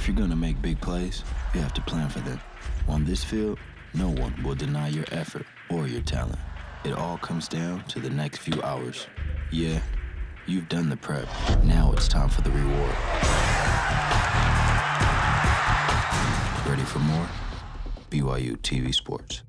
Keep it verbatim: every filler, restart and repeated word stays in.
If you're going to make big plays, you have to plan for them. On this field, no one will deny your effort or your talent. It all comes down to the next few hours. Yeah, you've done the prep. Now it's time for the reward. Ready for more? B Y U T V Sports.